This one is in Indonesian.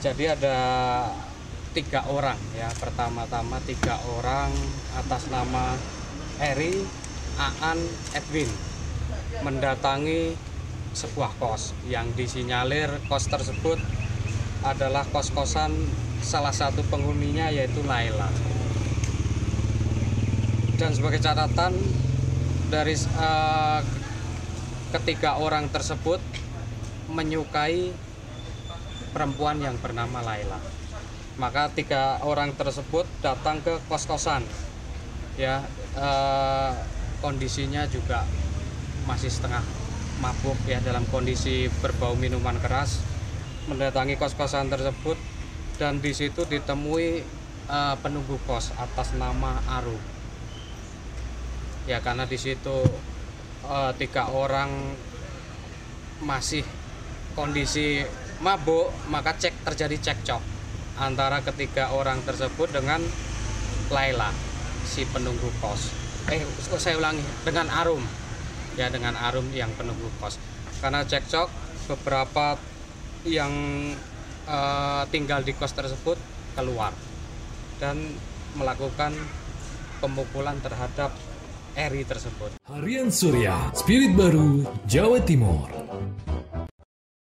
jadi ada 3 orang ya, pertama-tama 3 orang atas nama Eri, Aan, Edwin mendatangi sebuah kos yang disinyalir kos tersebut adalah kos-kosan salah satu penghuninya yaitu Naila. Dan sebagai catatan dari ketiga orang tersebut menyukai perempuan yang bernama Laila. Maka 3 orang tersebut datang ke kos-kosan ya, kondisinya juga masih setengah mabuk ya, dalam kondisi berbau minuman keras, mendatangi kos-kosan tersebut dan di situ ditemui penunggu kos atas nama Aru ya, karena di situ 3 orang masih kondisi mabuk, maka terjadi cekcok antara ketiga orang tersebut dengan Laila, si penunggu kos. Saya ulangi, dengan Arum ya, dengan Arum yang penunggu kos. Karena cekcok, beberapa yang tinggal di kos tersebut keluar dan melakukan pemukulan terhadap Eri tersebut. Harian Surya, Spirit Baru, Jawa Timur.